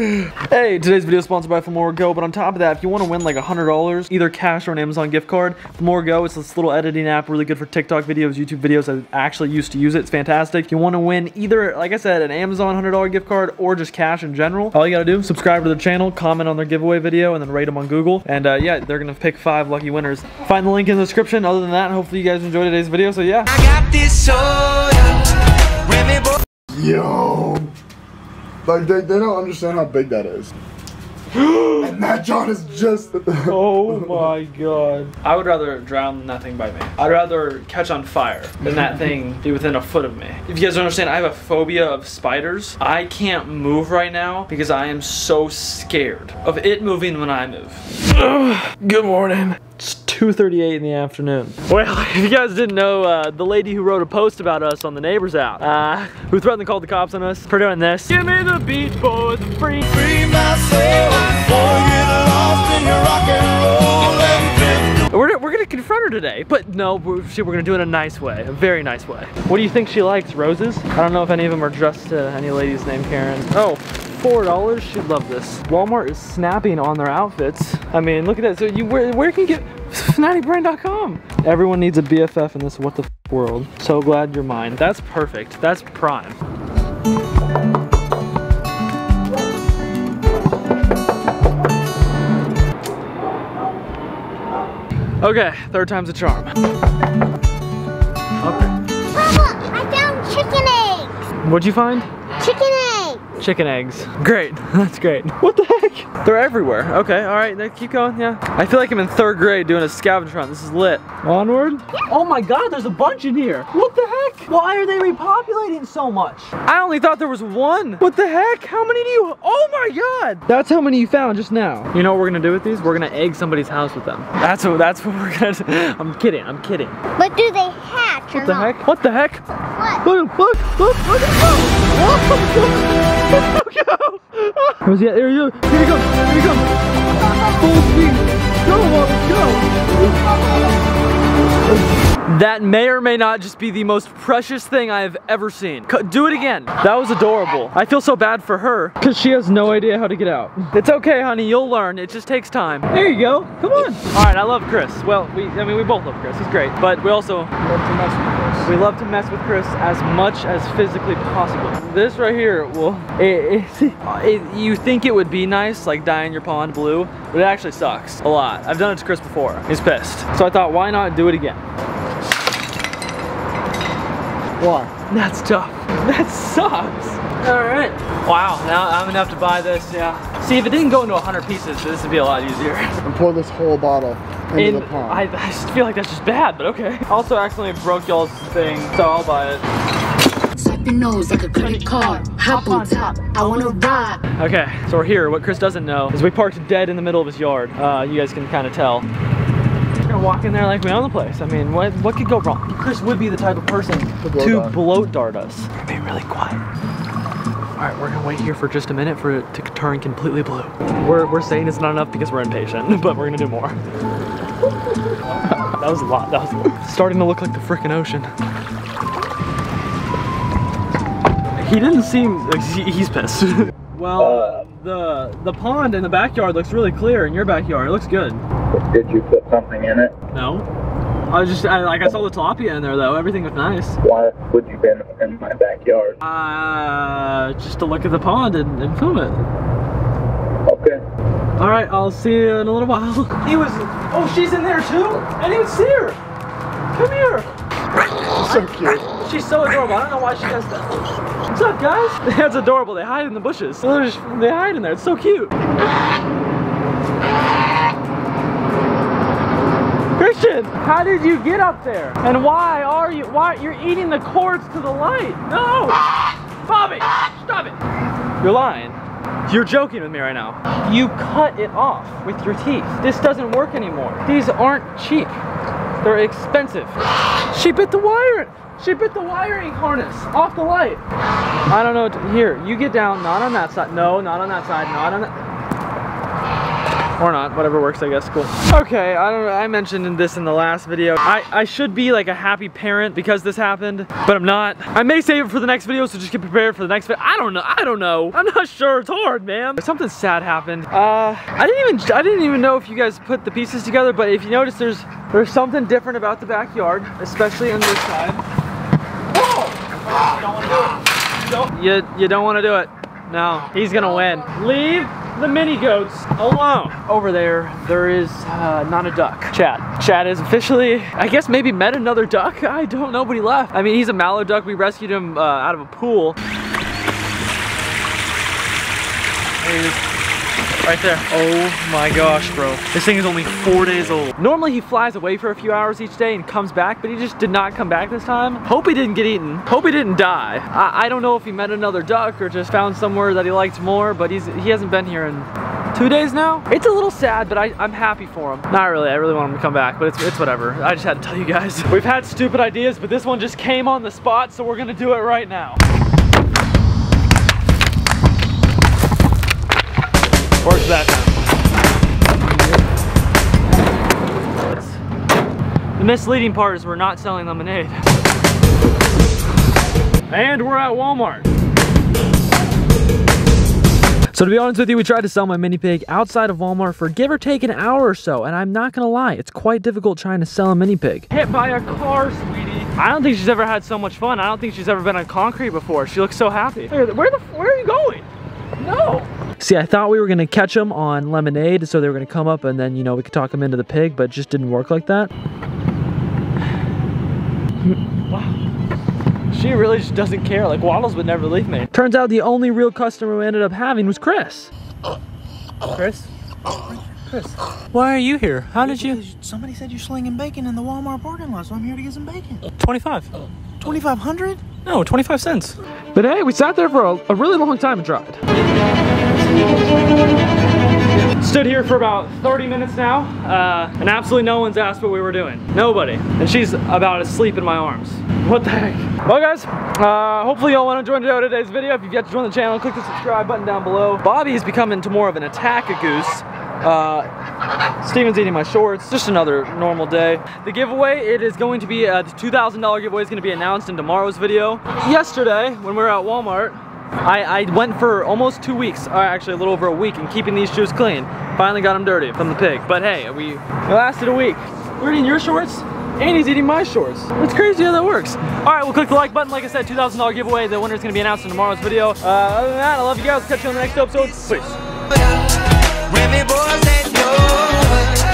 Hey, today's video is sponsored by FilmoraGo, but on top of that, if you want to win like $100, either cash or an Amazon gift card, FilmoraGo, it's this little editing app, really good for TikTok videos, YouTube videos. I actually used to use it, it's fantastic. You want to win either, like I said, an Amazon $100 gift card or just cash in general. All you gotta do, subscribe to their channel, comment on their giveaway video, and then rate them on Google. And yeah, they're gonna pick 5 lucky winners. Find the link in the description. Other than that, hopefully you guys enjoyed today's video, so yeah. I got this soda. Yo. Like, they don't understand how big that is. And that John is just... Oh my god. I would rather drown than that thing bite me. I'd rather catch on fire than that thing be within a foot of me. If you guys don't understand, I have a phobia of spiders. I can't move right now because I am so scared of it moving when I move. Good morning. It's 2:38 in the afternoon. Well, if you guys didn't know, the lady who wrote a post about us on the Neighbors app, who threatened to call the cops on us for doing this. Give me the beach, boys, free my soul, boy, get lost in your rock and roll. And we're gonna confront her today, but no, we're gonna do it in a nice way, a very nice way. What do you think she likes, roses? I don't know if any of them are addressed to any lady's named Karen. Oh. $4, she'd love this. Walmart is snapping on their outfits. I mean, look at that. So you where can you get 90 brand.com? Everyone needs a BFF in this what the f world. So glad you're mine. That's perfect. That's prime. Okay, 3rd time's a charm. Grandma, I found chicken eggs. What'd you find? Chicken eggs. Chicken eggs. Great, that's great. What the heck? They're everywhere. Okay, all right, now keep going, yeah. I feel like I'm in 3rd grade doing a scavenger hunt. This is lit. Onward. Oh my god, there's a bunch in here. What the heck? Why are they repopulating so much? I only thought there was one. What the heck? How many do you, oh my god. That's how many you found just now. You know what we're gonna do with these? We're gonna egg somebody's house with them. That's what we're gonna do. I'm kidding. But do they hatch or not? What the heck? What the heck? Look. Oh. Where's he at? There you go. Here he comes. Here he comes. Full speed. Go, go. That may or may not just be the most precious thing I have ever seen. Do it again. That was adorable. I feel so bad for her because she has no idea how to get out. It's okay, honey. You'll learn. It just takes time. There you go. Come on. All right. I love Chris. Well, I mean, we both love Chris. He's great. But we also love to mess with him. We love to mess with Chris as much as physically possible. This right here, well, you think it would be nice, like dyeing your pond blue, but it actually sucks a lot. I've done it to Chris before. He's pissed. So I thought, why not do it again? Why? That's tough. That sucks. All right. Wow, now I'm gonna have to buy this, yeah. See, if it didn't go into 100 pieces, this would be a lot easier. And pour this whole bottle. I just feel like that's just bad, but okay. Also accidentally broke y'all's thing, so I'll buy it. Swipe your nose like a credit card. Hop on top, I wanna ride. Okay, so we're here. What Chris doesn't know is we parked dead in the middle of his yard. You guys can kind of tell. We're gonna walk in there like we own the place. I mean, what could go wrong? Chris would be the type of person to bloat dart us. We're gonna be really quiet. All right, we're gonna wait here for just a minute for it to turn completely blue. We're saying it's not enough because we're impatient, but we're gonna do more. That was a lot, that was a lot. Starting to look like the frickin' ocean. He didn't seem, like, he's pissed. Well, the pond in the backyard looks really clear in your backyard, it looks good. Did you put something in it? No. I saw the tilapia in there though. Everything was nice. Why would you been in my backyard? Just to look at the pond and film it. Okay. All right, I'll see you in a little while. Oh, she's in there too? I didn't even see her. Come here. So cute. She's so adorable. I don't know why she does that. What's up, guys? That's adorable. They hide in the bushes. They hide in there. It's so cute. Christian, how did you get up there? And why are you, you're eating the cords to the light? No! Bobby, stop it! You're lying. You're joking with me right now. You cut it off with your teeth. This doesn't work anymore. These aren't cheap. They're expensive. She bit the wire. She bit the wiring harness off the light. I don't know, here, you get down, not on that side. No, not on that side, not on that. Or not, whatever works, I guess, cool. Okay, I don't know, I mentioned this in the last video. I should be like a happy parent because this happened, but I'm not. I may save it for the next video, so just get prepared for the next video. I don't know. I'm not sure, it's hard, man. Something sad happened. I didn't even know if you guys put the pieces together, but if you notice, there's something different about the backyard, especially on this side. Whoa! You don't wanna do it. You don't wanna do it. No, he's gonna win. Leave the mini goats alone. Over there is not a duck. Chad is officially, I guess, maybe met another duck. I don't know, but he left. I mean, he's a mallow duck. We rescued him out of a pool. There he is. Right there. Oh my gosh, bro. This thing is only 4 days old. Normally he flies away for a few hours each day and comes back, but he just did not come back this time. Hope he didn't get eaten. Hope he didn't die. I don't know if he met another duck or just found somewhere that he liked more, but he hasn't been here in 2 days now. It's a little sad, but I'm happy for him. Not really, I really want him to come back, but it's whatever. I just had to tell you guys. We've had stupid ideas, but this one just came on the spot, so we're gonna do it right now. Works that time. The misleading part is we're not selling lemonade. And we're at Walmart. So to be honest with you, we tried to sell my mini pig outside of Walmart for give or take an hour or so, and I'm not gonna lie, it's quite difficult trying to sell a mini pig. Hit by a car, sweetie. I don't think she's ever had so much fun. I don't think she's ever been on concrete before. She looks so happy. Where are you going? No! See, I thought we were gonna catch them on lemonade, so they were gonna come up and then, you know, we could talk them into the pig, but it just didn't work like that. Wow. She really just doesn't care. Like, Waddles would never leave me. Turns out the only real customer we ended up having was Chris. Chris? Chris. Why are you here? How did you? Somebody said you're slinging bacon in the Walmart parking lot, so I'm here to get some bacon. 25. 2,500? No, 25 cents. But hey, we sat there for a really long time and tried. Stood here for about 30 minutes now, and absolutely no one's asked what we were doing. Nobody. And she's about asleep in my arms. What the heck? Well guys, hopefully y'all want to join today's video. If you've yet to join the channel, click the subscribe button down below. Bobby is becoming more of an attack-a-goose. Steven's eating my shorts. Just another normal day. The giveaway, it is going to be, the $2,000 giveaway is going to be announced in tomorrow's video. Yesterday, when we were at Walmart, I went for almost 2 weeks, or actually a little over a week, in keeping these shoes clean. Finally got them dirty from the pig. But hey, we lasted a week. We're eating your shorts, and he's eating my shorts. It's crazy how that works. All right, well, click the like button. Like I said, $2,000 giveaway. The winner is going to be announced in tomorrow's video. Other than that, I love you guys. Catch you on the next episode. Peace. Remy boys, let go.